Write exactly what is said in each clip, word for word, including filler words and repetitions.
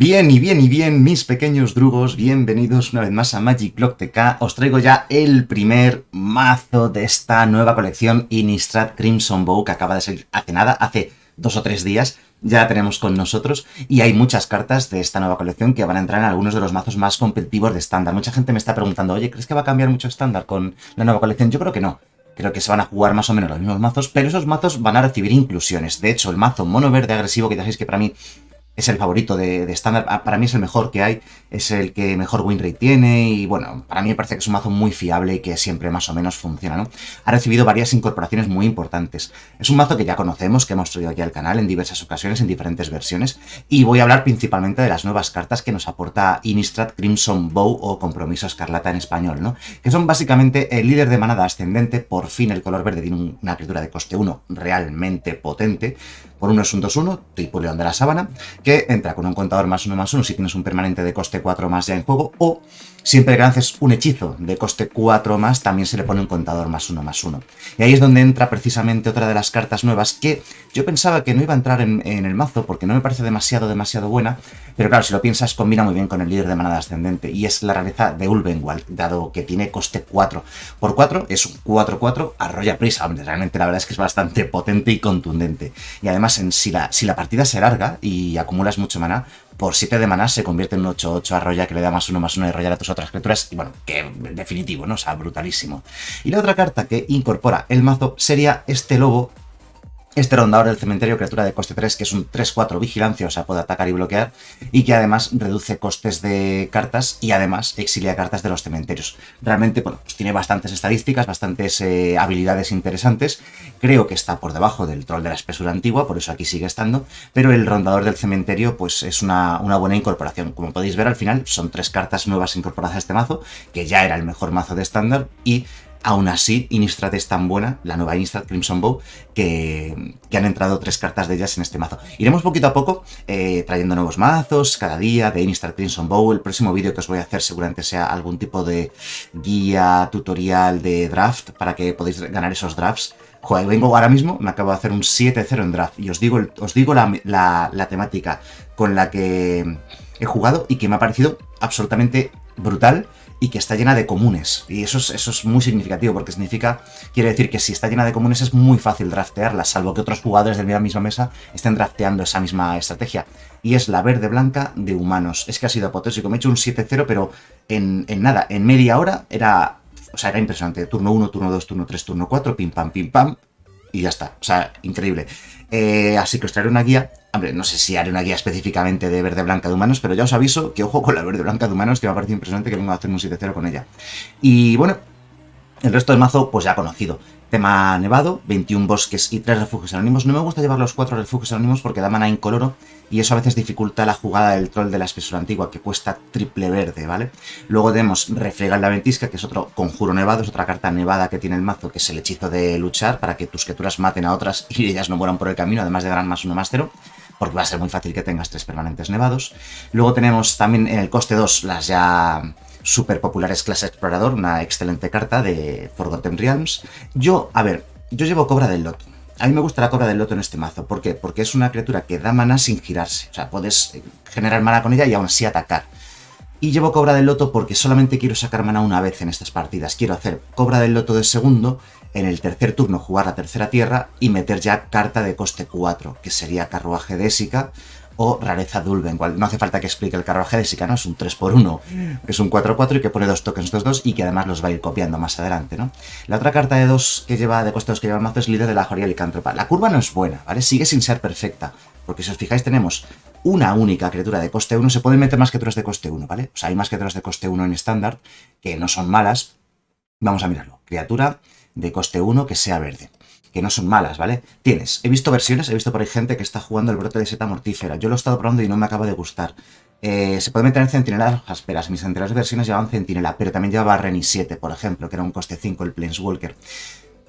Bien y bien y bien, mis pequeños drugos, bienvenidos una vez más a Magic Lock T K. Os traigo ya el primer mazo de esta nueva colección Innistrad Crimson Bow, que acaba de salir hace nada, hace dos o tres días. Ya la tenemos con nosotros y hay muchas cartas de esta nueva colección que van a entrar en algunos de los mazos más competitivos de estándar. Mucha gente me está preguntando, oye, ¿crees que va a cambiar mucho estándar con la nueva colección? Yo creo que no. Creo que se van a jugar más o menos los mismos mazos, pero esos mazos van a recibir inclusiones. De hecho, el mazo mono verde agresivo, que ya sabéis que para mí es el favorito de estándar, para mí es el mejor que hay, es el que mejor winrate tiene y bueno, para mí me parece que es un mazo muy fiable y que siempre más o menos funciona, ¿no? Ha recibido varias incorporaciones muy importantes. Es un mazo que ya conocemos, que hemos traído aquí al canal en diversas ocasiones, en diferentes versiones, y voy a hablar principalmente de las nuevas cartas que nos aporta Innistrad Crimson Bow o Compromiso Escarlata en español, ¿no? Que son básicamente el líder de manada ascendente. Por fin el color verde tiene una criatura de coste uno realmente potente. Por uno es un dos uno, tipo León de la Sabana, que entra con un contador más uno más uno si tienes un permanente de coste cuatro más ya en juego, o siempre que lances un hechizo de coste cuatro más también se le pone un contador más uno más uno. Y ahí es donde entra precisamente otra de las cartas nuevas que yo pensaba que no iba a entrar en, en el mazo porque no me parece demasiado, demasiado buena, pero claro, si lo piensas combina muy bien con el líder de manada ascendente, y es la rareza de Ulvenwald, dado que tiene coste cuatro. Por cuatro es un cuatro cuatro, arrolla prisa, hombre, realmente la verdad es que es bastante potente y contundente. Y además, En, si, la, si la partida se larga y acumulas mucho maná, por siete de maná se convierte en un ocho ocho arroya que le da más uno más uno de arroyar a tus otras criaturas. Y bueno, que definitivo, ¿no? O sea, brutalísimo. Y la otra carta que incorpora el mazo sería este lobo, este rondador del cementerio, criatura de coste tres, que es un tres cuatro vigilancia, o sea, puede atacar y bloquear, y que además reduce costes de cartas y además exilia cartas de los cementerios. Realmente, bueno, pues tiene bastantes estadísticas, bastantes eh, habilidades interesantes. Creo que está por debajo del Troll de la Espesura Antigua, por eso aquí sigue estando, pero el rondador del cementerio pues es una, una buena incorporación. Como podéis ver, al final son tres cartas nuevas incorporadas a este mazo, que ya era el mejor mazo de estándar, y aún así, Innistrad es tan buena, la nueva Innistrad Crimson Bow, que, que han entrado tres cartas de ellas en este mazo. Iremos poquito a poco eh, trayendo nuevos mazos cada día de Innistrad Crimson Bow. El próximo vídeo que os voy a hacer seguramente sea algún tipo de guía, tutorial de draft, para que podáis ganar esos drafts. Joder, vengo ahora mismo, me acabo de hacer un siete cero en draft, y os digo, os digo la, la, la temática con la que he jugado y que me ha parecido absolutamente brutal, y que está llena de comunes, y eso es, eso es muy significativo, porque significa, quiere decir que si está llena de comunes es muy fácil draftearla, salvo que otros jugadores de la misma mesa estén drafteando esa misma estrategia. Y es la verde blanca de humanos. Es que ha sido apoteósico, me he hecho un siete cero, pero en, en nada, en media hora era, o sea, era impresionante. Turno uno, turno dos, turno tres, turno cuatro, pim pam, pim pam, y ya está, o sea, increíble. Eh, así que os traeré una guía. Hombre, no sé si haré una guía específicamente de verde blanca de humanos, pero ya os aviso que ojo con la verde blanca de humanos, que me ha parecido impresionante, que vengo a hacer un siete cero con ella. Y bueno, el resto del mazo pues ya conocido. Tema nevado, veintiún bosques y tres refugios anónimos. No me gusta llevar los cuatro refugios anónimos porque da mana incoloro y eso a veces dificulta la jugada del Troll de la Espesura Antigua, que cuesta triple verde, ¿vale? Luego tenemos Refriega en la ventisca, que es otro conjuro nevado, es otra carta nevada que tiene el mazo, que es el hechizo de luchar para que tus criaturas maten a otras y ellas no mueran por el camino, además de ganar más uno más cero. Porque va a ser muy fácil que tengas tres permanentes nevados. Luego tenemos también en el coste dos las ya súper populares Clase Explorador, una excelente carta de Forgotten Realms. Yo, a ver, yo llevo Cobra del Loto. A mí me gusta la Cobra del Loto en este mazo. ¿Por qué? Porque es una criatura que da mana sin girarse. O sea, puedes generar mana con ella y aún así atacar. Y llevo Cobra del Loto porque solamente quiero sacar mana una vez en estas partidas. Quiero hacer Cobra del Loto de segundo, en el tercer turno jugar la tercera tierra y meter ya carta de coste cuatro, que sería Carruaje de Esika o Rareza de Ulvenwald. No hace falta que explique el Carruaje de Esika, ¿no? Es un tres por uno, es un cuatro cuatro y que pone dos tokens dos dos y que además los va a ir copiando más adelante, ¿no? La otra carta de dos que lleva, de coste dos que lleva el mazo, es Líder de la Jauría Licántropa. La curva no es buena, ¿vale? Sigue sin ser perfecta, porque si os fijáis tenemos una única criatura de coste uno. Se pueden meter más criaturas de coste uno, ¿vale? O sea, hay más criaturas de coste uno en estándar, que no son malas. Vamos a mirarlo. Criatura de coste uno que sea verde, que no son malas, ¿vale? Tienes, he visto versiones, he visto por ahí gente que está jugando el brote de seta mortífera. Yo lo he estado probando y no me acaba de gustar. Eh, se puede meter en centinelas ásperas. Mis anteriores versiones llevaban centinela, pero también llevaba Wrenn y Siete, por ejemplo, que era un coste cinco el Planeswalker.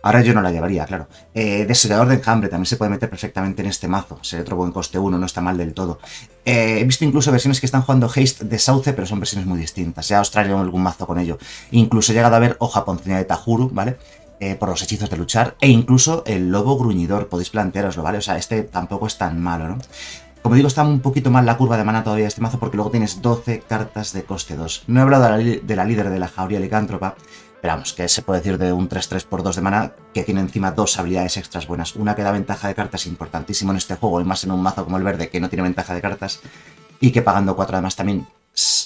Ahora yo no la llevaría, claro. Eh, Desolador de Enjambre también se puede meter perfectamente en este mazo. Sería otro buen coste uno, no está mal del todo. Eh, he visto incluso versiones que están jugando Haste de Sauce, pero son versiones muy distintas. Ya os traeré algún mazo con ello. Incluso he llegado a ver Hoja Poncina de Tajuru, ¿vale? Eh, por los hechizos de luchar, e incluso el Lobo Gruñidor, podéis plantearoslo, ¿vale? O sea, este tampoco es tan malo, ¿no? Como digo, está un poquito mal la curva de maná todavía de este mazo porque luego tienes doce cartas de coste dos. No he hablado de la, de la líder de la jauría licántropa, pero vamos, que se puede decir de un tres tres por dos de maná que tiene encima dos habilidades extras buenas. Una que da ventaja de cartas, importantísimo en este juego, y más en un mazo como el verde que no tiene ventaja de cartas, y que pagando cuatro además también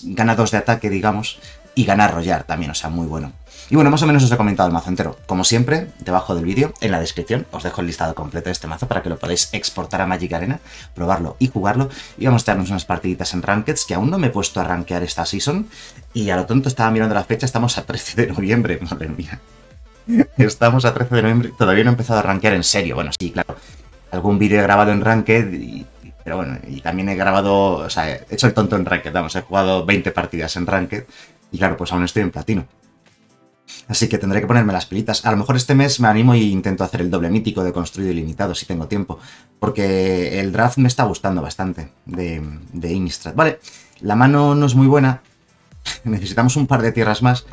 gana dos de ataque, digamos, y gana rollar también, o sea, muy bueno. Y bueno, más o menos os he comentado el mazo entero. Como siempre, debajo del vídeo, en la descripción, os dejo el listado completo de este mazo para que lo podáis exportar a Magic Arena, probarlo y jugarlo. Y vamos a darnos unas partiditas en Rankeds, que aún no me he puesto a rankear esta season. Y a lo tonto estaba mirando la fecha, estamos a trece de noviembre, madre mía. Estamos a trece de noviembre, todavía no he empezado a rankear en serio. Bueno, sí, claro, algún vídeo he grabado en Ranked y... Pero bueno, y también he grabado, o sea, he hecho el tonto en Ranked, vamos, he jugado veinte partidas en Ranked y claro, pues aún estoy en platino. Así que tendré que ponerme las pilitas. A lo mejor este mes me animo e intento hacer el doble mítico de construido ilimitado, si tengo tiempo, porque el draft me está gustando bastante de, de Innistrad. Vale, la mano no es muy buena, necesitamos un par de tierras más,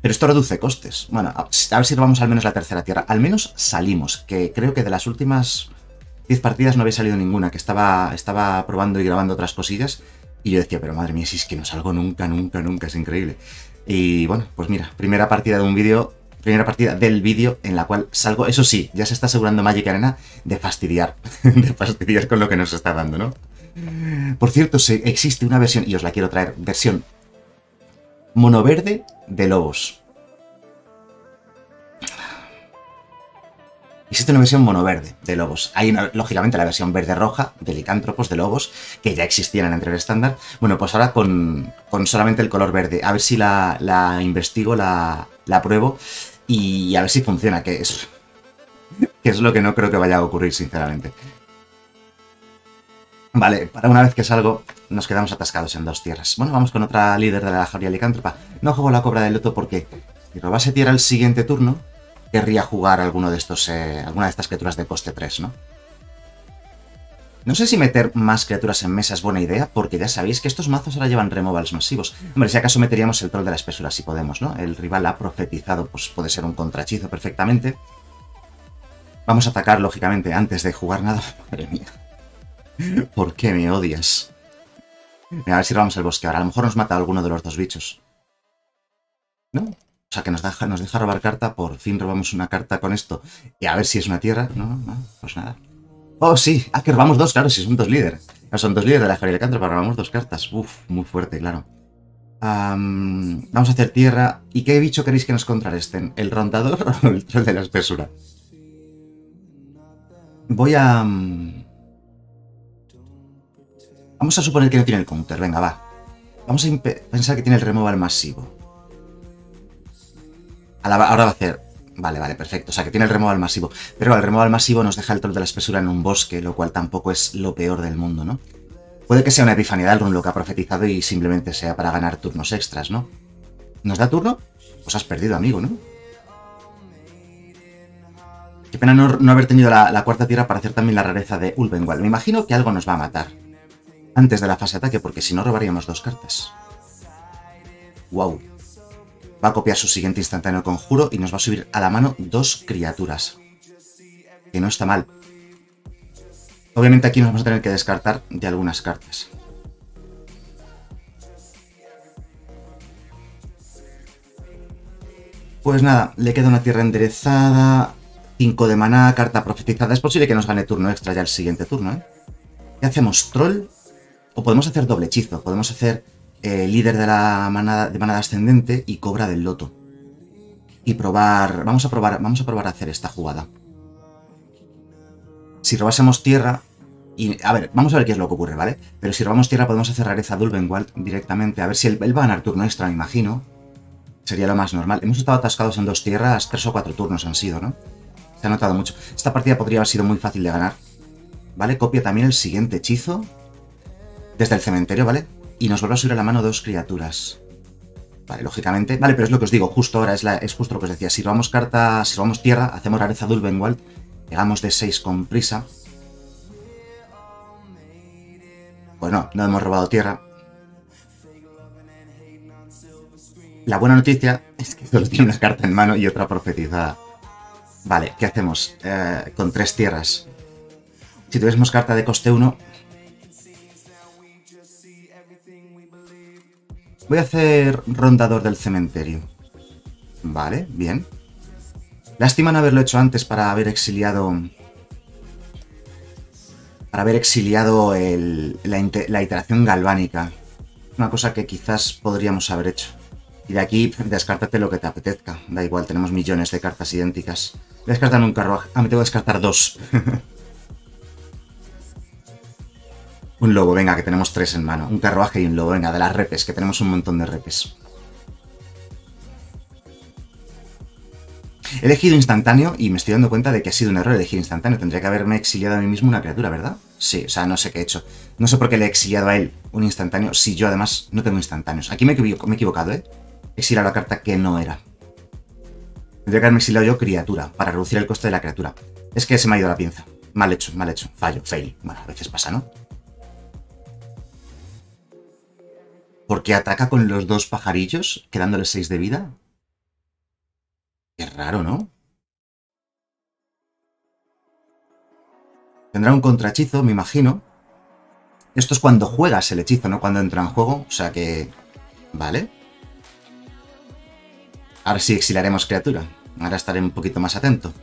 pero esto reduce costes. Bueno, a ver si robamos al menos la tercera tierra, al menos salimos, que creo que de las últimas... diez partidas no había salido ninguna, que estaba, estaba probando y grabando otras cosillas y yo decía, pero madre mía, si es que no salgo nunca, nunca, nunca, es increíble. Y bueno, pues mira, primera partida de un vídeo, primera partida del vídeo en la cual salgo, eso sí, ya se está asegurando Magic Arena de fastidiar, de fastidiar con lo que nos está dando, ¿no? Por cierto, existe una versión, y os la quiero traer, versión monoverde de Lobos. Existe una versión monoverde de Lobos. Hay, una, lógicamente, la versión verde-roja de Licántropos, de Lobos, que ya existían entre el estándar. Bueno, pues ahora con, con solamente el color verde. A ver si la, la investigo, la, la pruebo y a ver si funciona, que es, que es lo que no creo que vaya a ocurrir, sinceramente. Vale, para una vez que salgo, nos quedamos atascados en dos tierras. Bueno, vamos con otra líder de la jauría licántropa. No juego la Cobra del Loto porque si robase tierra el siguiente turno, querría jugar alguno de estos, eh, alguna de estas criaturas de coste tres, ¿no? No sé si meter más criaturas en mesa es buena idea, porque ya sabéis que estos mazos ahora llevan removals masivos. Hombre, si acaso meteríamos el Troll de la Espesura, si podemos, ¿no? El rival ha profetizado, pues puede ser un contrahechizo perfectamente. Vamos a atacar, lógicamente, antes de jugar nada. Madre mía. ¿Por qué me odias? Mira, a ver si robamos el bosque ahora. A lo mejor nos mata alguno de los dos bichos, ¿no? O sea, que nos deja, nos deja robar carta, por fin robamos una carta con esto. Y a ver si es una tierra, no, no, pues nada. Oh, sí, ah, que robamos dos, claro, si son dos líderes. No, son dos líderes de la jauría licántropa, pero robamos dos cartas. Uf, muy fuerte, claro. Um, vamos a hacer tierra. ¿Y qué bicho queréis que nos contrarresten? ¿El rondador o el troll de la espesura? Voy a... Vamos a suponer que no tiene el counter, venga, va. Vamos a pensar que tiene el removal masivo. Ahora va a hacer... Vale, vale, perfecto. O sea, que tiene el removal masivo. Pero el removal masivo nos deja el troll de la espesura en un bosque, lo cual tampoco es lo peor del mundo, ¿no? Puede que sea una epifanía del run lo que ha profetizado y simplemente sea para ganar turnos extras, ¿no? ¿Nos da turno? Pues has perdido, amigo, ¿no? Qué pena no, no haber tenido la, la cuarta tierra para hacer también la rareza de Ulvenwald. Me imagino que algo nos va a matar antes de la fase de ataque, porque si no robaríamos dos cartas. Wow. Va a copiar su siguiente instantáneo conjuro y nos va a subir a la mano dos criaturas. Que no está mal. Obviamente aquí nos vamos a tener que descartar de algunas cartas. Pues nada, le queda una tierra enderezada, cinco de maná, carta profetizada. Es posible que nos gane turno extra ya el siguiente turno, ¿eh? ¿Qué hacemos? ¿Troll? O podemos hacer doble hechizo. Podemos hacer... Eh, líder de la manada, de manada ascendente y cobra del loto. Y probar... Vamos a probar vamos a probar a hacer esta jugada. Si robásemos tierra... Y, a ver, vamos a ver qué es lo que ocurre, ¿vale? Pero si robamos tierra podemos hacer rareza de Ulvenwald directamente. A ver si él, él va a ganar turno extra, me imagino. Sería lo más normal. Hemos estado atascados en dos tierras, tres o cuatro turnos han sido, ¿no? Se ha notado mucho. Esta partida podría haber sido muy fácil de ganar. ¿Vale? Copia también el siguiente hechizo. Desde el cementerio, ¿vale? Y nos vuelve a subir a la mano dos criaturas. Vale, lógicamente. Vale, pero es lo que os digo, justo ahora es, la, es justo lo que os decía. Si robamos carta, si robamos tierra, hacemos rareza de Ulvenwald. Llegamos de seis con prisa. Pues no, no hemos robado tierra. La buena noticia es que solo tiene una carta en mano y otra profetizada. Vale, ¿qué hacemos? Eh, con tres tierras. Si tuviésemos carta de coste uno... Voy a hacer Rondador del Cementerio. Vale, bien. Lástima no haberlo hecho antes para haber exiliado... Para haber exiliado el, la, la iteración galvánica. Una cosa que quizás podríamos haber hecho. Y de aquí, descártate lo que te apetezca. Da igual, tenemos millones de cartas idénticas. Voy a descartar un carruaje. Ah, me tengo que descartar dos. Un lobo, venga, que tenemos tres en mano. Un carruaje y un lobo, venga, de las repes, que tenemos un montón de repes. He elegido instantáneo y me estoy dando cuenta de que ha sido un error elegir instantáneo. Tendría que haberme exiliado a mí mismo una criatura, ¿verdad? Sí, o sea, no sé qué he hecho. No sé por qué le he exiliado a él un instantáneo si yo además no tengo instantáneos. Aquí me he equivocado, ¿eh? Exiliar la carta que no era. Tendría que haberme exiliado yo criatura para reducir el coste de la criatura. Es que se me ha ido la pinza. Mal hecho, mal hecho. Fallo, fail. Bueno, a veces pasa, ¿no? Porque ataca con los dos pajarillos, quedándoles seis de vida. Qué raro, ¿no? Tendrá un contrahechizo, me imagino. Esto es cuando juegas el hechizo, no cuando entra en juego. O sea que... Vale. Ahora sí exiliaremos criatura. Ahora estaré un poquito más atento.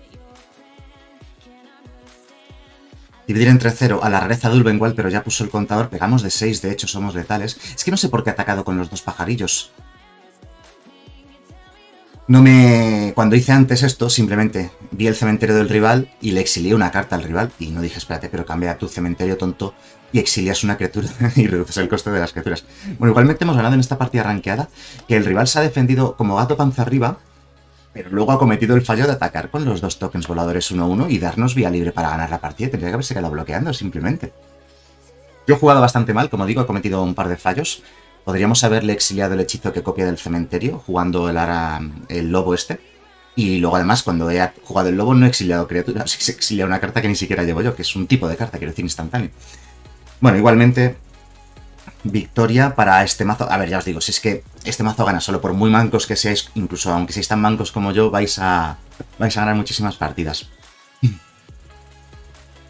Dividir entre cero a la rareza de Ulvenwald, pero ya puso el contador. Pegamos de seis, de hecho somos letales. Es que no sé por qué he atacado con los dos pajarillos. No me... Cuando hice antes esto, simplemente vi el cementerio del rival y le exilié una carta al rival y no dije, espérate, pero cambia tu cementerio, tonto, y exilias una criatura y reduces el coste de las criaturas. Bueno, igualmente hemos ganado en esta partida rankeada que el rival se ha defendido como gato panza arriba, pero luego ha cometido el fallo de atacar con los dos tokens voladores uno uno y darnos vía libre para ganar la partida. Tendría que haberse quedado bloqueando, simplemente. Yo he jugado bastante mal, como digo, he cometido un par de fallos. Podríamos haberle exiliado el hechizo que copia del cementerio, jugando el, ara, el lobo este. Y luego además, cuando he jugado el lobo, no he exiliado criaturas. He exiliado una carta que ni siquiera llevo yo, que es un tipo de carta, quiero decir, instantáneo. Bueno, igualmente, victoria para este mazo. A ver, ya os digo, si es que este mazo gana solo, por muy mancos que seáis, incluso aunque seáis tan mancos como yo, vais a, vais a ganar muchísimas partidas.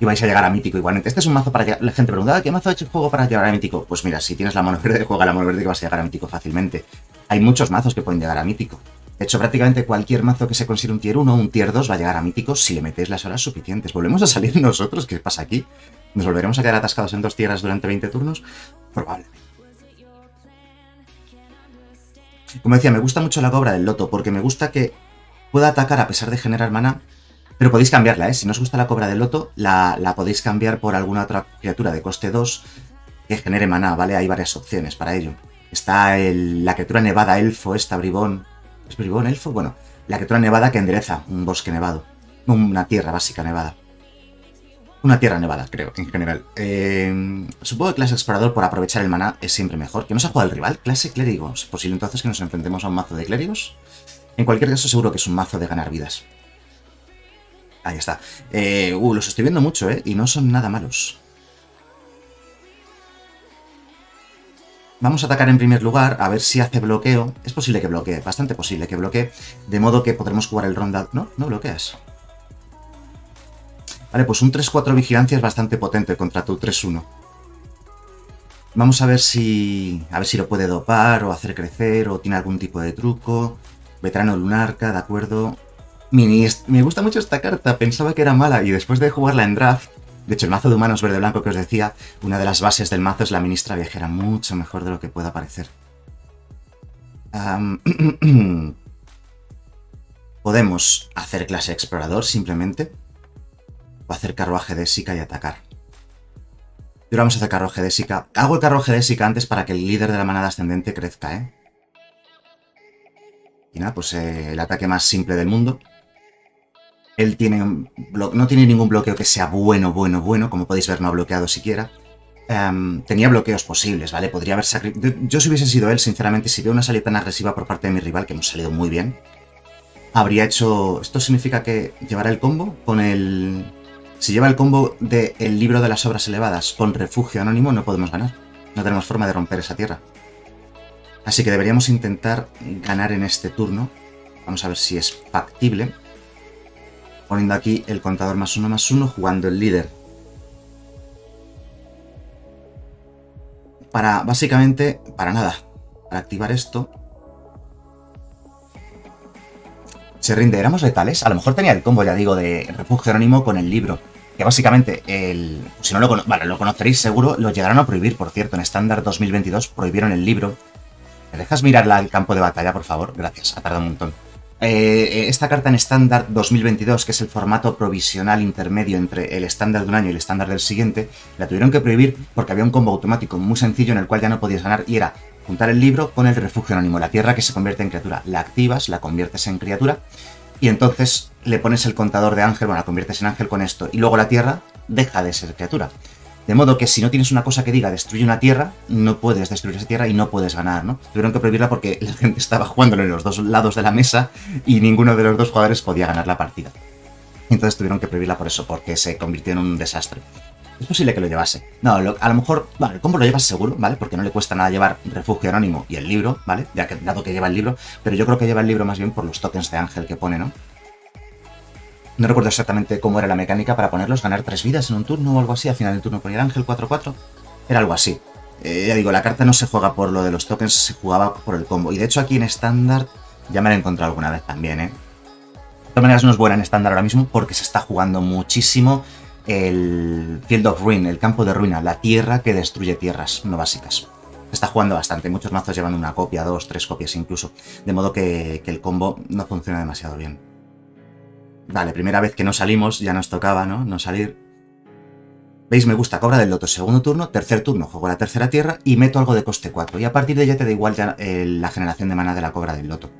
Y vais a llegar a mítico igualmente. Este es un mazo para llegar... La gente preguntaba, ¿qué mazo ha hecho el juego para llegar a mítico? Pues mira, si tienes la mano verde, juega la mano verde que vas a llegar a mítico fácilmente. Hay muchos mazos que pueden llegar a mítico. De hecho, prácticamente cualquier mazo que se considere un tier uno o un tier dos va a llegar a mítico si le metéis las horas suficientes. ¿Volvemos a salir nosotros? ¿Qué pasa aquí? ¿Nos volveremos a quedar atascados en dos tierras durante veinte turnos? Probablemente. Como decía, me gusta mucho la cobra del loto porque me gusta que pueda atacar a pesar de generar mana... Pero podéis cambiarla, ¿eh? Si no os gusta la cobra del loto, la, la podéis cambiar por alguna otra criatura de coste dos que genere maná, ¿vale? Hay varias opciones para ello. Está el, la criatura nevada elfo, esta bribón... ¿Es bribón elfo? Bueno, la criatura nevada que endereza un bosque nevado. Una tierra básica nevada. Una tierra nevada, creo, en general. Eh, supongo que clase explorador por aprovechar el maná es siempre mejor. ¿Que no se ha jugado el rival? Clase clérigo. ¿Es posible entonces que nos enfrentemos a un mazo de clérigos? En cualquier caso, seguro que es un mazo de ganar vidas. Ahí está. Eh, uh, los estoy viendo mucho, ¿eh? Y no son nada malos. Vamos a atacar en primer lugar, a ver si hace bloqueo. Es posible que bloquee, bastante posible que bloquee. De modo que podremos jugar el ronda... No, no bloqueas. Vale, pues un tres cuatro vigilancia es bastante potente contra tu tres uno. Vamos a ver si... A ver si lo puede dopar o hacer crecer o tiene algún tipo de truco. Veterano Lunarca, de acuerdo... Me gusta mucho esta carta, pensaba que era mala y después de jugarla en draft, de hecho el mazo de humanos verde-blanco que os decía, una de las bases del mazo es la ministra viajera, mucho mejor de lo que pueda parecer. Um, podemos hacer clase explorador simplemente, o hacer carruaje de Esika y atacar. Y ahora vamos a hacer carruaje de Esika. Hago el carruaje de Esika antes para que el líder de la manada ascendente crezca, ¿eh? Y nada, pues eh, el ataque más simple del mundo. Él tiene un no tiene ningún bloqueo que sea bueno, bueno, bueno. Como podéis ver, no ha bloqueado siquiera. Um, tenía bloqueos posibles, ¿vale? Podría haber sacrificado... Yo si hubiese sido él, sinceramente, si veo una salida tan agresiva por parte de mi rival, que hemos salido muy bien, habría hecho... Esto significa que llevará el combo con el... Si lleva el combo del libro de las obras elevadas con refugio anónimo, no podemos ganar. No tenemos forma de romper esa tierra. Así que deberíamos intentar ganar en este turno. Vamos a ver si es factible. Poniendo aquí el contador más uno más uno, jugando el líder. Para, básicamente, para nada. Para activar esto... Se rinde, éramos letales. A lo mejor tenía el combo, ya digo, de Refugio Anónimo con el libro. Que básicamente, el... si no lo, cono... vale, lo conoceréis seguro, lo llegaron a prohibir, por cierto. En estándar dos mil veintidós prohibieron el libro. ¿Me dejas mirar al campo de batalla, por favor? Gracias, ha tardado un montón. Eh, esta carta en estándar dos mil veintidós, que es el formato provisional intermedio entre el estándar de un año y el estándar del siguiente, la tuvieron que prohibir porque había un combo automático muy sencillo en el cual ya no podías ganar y era juntar el libro con el refugio anónimo, la tierra que se convierte en criatura. La activas, la conviertes en criatura y entonces le pones el contador de ángel, bueno, la conviertes en ángel con esto y luego la tierra deja de ser criatura. De modo que si no tienes una cosa que diga destruye una tierra, no puedes destruir esa tierra y no puedes ganar, ¿no? Tuvieron que prohibirla porque la gente estaba jugándolo en los dos lados de la mesa y ninguno de los dos jugadores podía ganar la partida. Entonces tuvieron que prohibirla por eso, porque se convirtió en un desastre. Es posible que lo llevase. No, lo, a lo mejor... Vale, el combo lo llevas seguro, ¿vale? Porque no le cuesta nada llevar Refugio Anónimo y el libro, ¿vale? Ya que, dado que lleva el libro, pero yo creo que lleva el libro más bien por los tokens de ángel que pone, ¿no? No recuerdo exactamente cómo era la mecánica para ponerlos, ganar tres vidas en un turno o algo así. Al final del turno ponía el ángel cuatro cuatro. Era algo así. Eh, ya digo, la carta no se juega por lo de los tokens, se jugaba por el combo. Y de hecho aquí en estándar ya me la he encontrado alguna vez también, ¿eh? De todas maneras no es buena en estándar ahora mismo porque se está jugando muchísimo el Field of Ruin, el campo de ruina, la tierra que destruye tierras no básicas. Se está jugando bastante. Muchos mazos llevan una copia, dos, tres copias incluso. De modo que, que el combo no funciona demasiado bien. Vale, primera vez que no salimos, ya nos tocaba, ¿no? No salir. ¿Veis? Me gusta Cobra del Loto. Segundo turno, tercer turno, juego la tercera tierra y meto algo de coste cuatro. Y a partir de ya te da igual ya, eh, la generación de maná de la Cobra del Loto.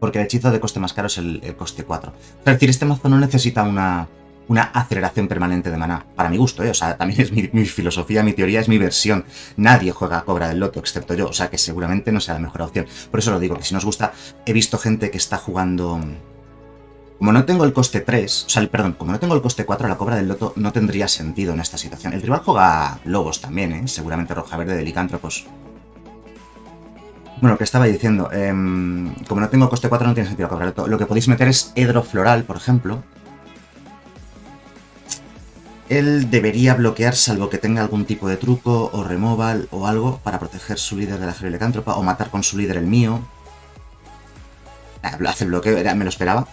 Porque el hechizo de coste más caro es el, el coste cuatro. Es decir, este mazo no necesita una, una aceleración permanente de maná. Para mi gusto, ¿eh? O sea, también es mi, mi filosofía, mi teoría, es mi versión. Nadie juega a Cobra del Loto, excepto yo. O sea, que seguramente no sea la mejor opción. Por eso lo digo, que si nos gusta, he visto gente que está jugando... Como no tengo el coste tres, o sea, el, perdón, como no tengo el coste cuatro, la Cobra del Loto no tendría sentido en esta situación. El rival juega lobos también, ¿eh? Seguramente roja verde de licántropos. Bueno, lo que estaba diciendo, eh, como no tengo coste cuatro no tiene sentido la Cobra del Loto. Lo que podéis meter es Hedro Floral, por ejemplo. Él debería bloquear, salvo que tenga algún tipo de truco o removal o algo para proteger su líder de la jauría licántropa o matar con su líder el mío. Hace bloqueo, era, me lo esperaba.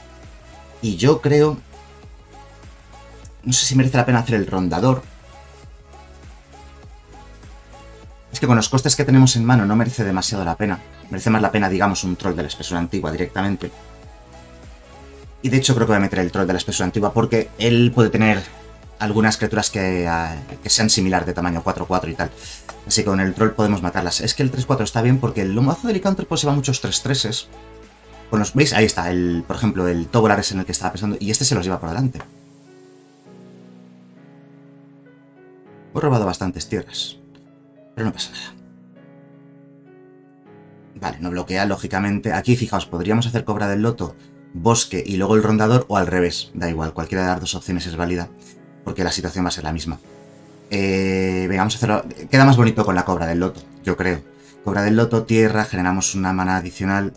Y yo creo... No sé si merece la pena hacer el rondador. Es que con los costes que tenemos en mano no merece demasiado la pena. Merece más la pena, digamos, un troll de la espesura antigua directamente. Y de hecho creo que voy a meter el troll de la espesura antigua porque él puede tener algunas criaturas que, a, que sean similar de tamaño cuatro cuatro y tal. Así que con el troll podemos matarlas. Es que el tres cuatro está bien porque el lomazo de licántropo se va muchos tres treses. Con los, ¿veis? Ahí está, el, por ejemplo, el Tobolares en el que estaba pensando. Y este se los lleva por delante. He robado bastantes tierras. Pero no pasa nada. Vale, no bloquea, lógicamente. Aquí, fijaos, podríamos hacer Cobra del Loto, Bosque y luego el Rondador o al revés. Da igual, cualquiera de las dos opciones es válida. Porque la situación va a ser la misma. Eh, venga, vamos a hacerlo. Queda más bonito con la Cobra del Loto, yo creo. Cobra del Loto, tierra, generamos una mana adicional...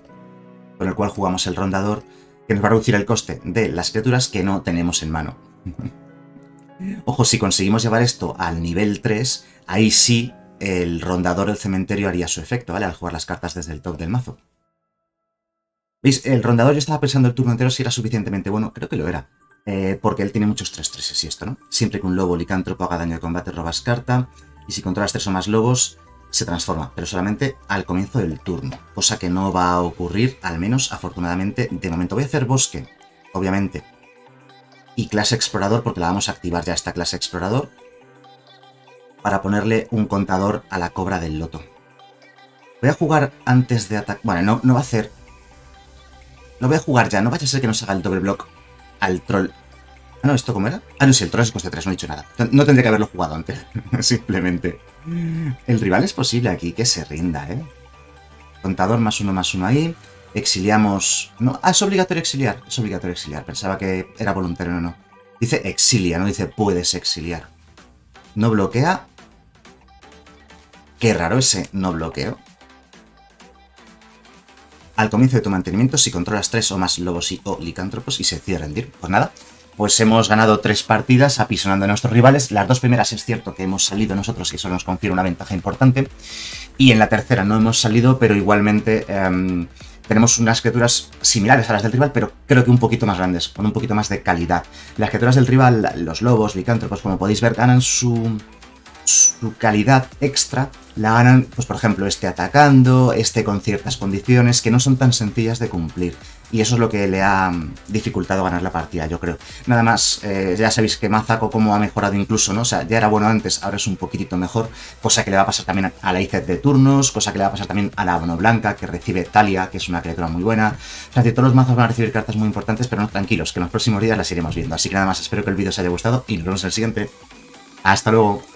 con el cual jugamos el rondador, que nos va a reducir el coste de las criaturas que no tenemos en mano. Ojo, si conseguimos llevar esto al nivel tres, ahí sí el rondador del cementerio haría su efecto, ¿vale? Al jugar las cartas desde el top del mazo. ¿Veis? El rondador yo estaba pensando el turno entero si era suficientemente bueno. Creo que lo era. Eh, porque él tiene muchos tres treses y esto, ¿no? Siempre que un lobo licántropo haga daño de combate robas carta. Y si controlas tres o más lobos... se transforma, pero solamente al comienzo del turno, cosa que no va a ocurrir, al menos afortunadamente, de momento. Voy a hacer bosque, obviamente, y clase explorador, porque la vamos a activar ya esta clase explorador, para ponerle un contador a la Cobra del Loto. Voy a jugar antes de atacar... Bueno, no, no va a hacer... Lo voy a jugar ya, no vaya a ser que nos haga el doble block al troll. Ah, no, ¿esto cómo era? Ah, no, sí, el troll es coste tres, no he dicho nada. No tendría que haberlo jugado antes, simplemente. El rival es posible aquí que se rinda, ¿eh? Contador más uno, más uno ahí. Exiliamos... No, ah, es obligatorio exiliar. Es obligatorio exiliar. Pensaba que era voluntario, no, no. Dice exilia, no dice puedes exiliar. No bloquea. Qué raro ese no bloqueo. Al comienzo de tu mantenimiento, si controlas tres o más lobos y o licántropos y se decide rendir, pues nada... pues hemos ganado tres partidas apisonando a nuestros rivales. Las dos primeras es cierto que hemos salido nosotros y eso nos confiere una ventaja importante. Y en la tercera no hemos salido, pero igualmente eh, tenemos unas criaturas similares a las del rival, pero creo que un poquito más grandes, con un poquito más de calidad. Las criaturas del rival, los lobos, licántropos, como podéis ver, ganan su... su calidad extra la ganan, pues por ejemplo, este atacando, este con ciertas condiciones que no son tan sencillas de cumplir. Y eso es lo que le ha dificultado ganar la partida, yo creo. Nada más, eh, ya sabéis que Mazako como ha mejorado incluso, ¿no? O sea, ya era bueno antes, ahora es un poquitito mejor. Cosa que le va a pasar también a la I C E de turnos, cosa que le va a pasar también a la Abono Blanca, que recibe Talia, que es una criatura muy buena. O sea, que todos los mazos van a recibir cartas muy importantes, pero no, tranquilos, que en los próximos días las iremos viendo. Así que nada más, espero que el vídeo os haya gustado y nos vemos en el siguiente. ¡Hasta luego!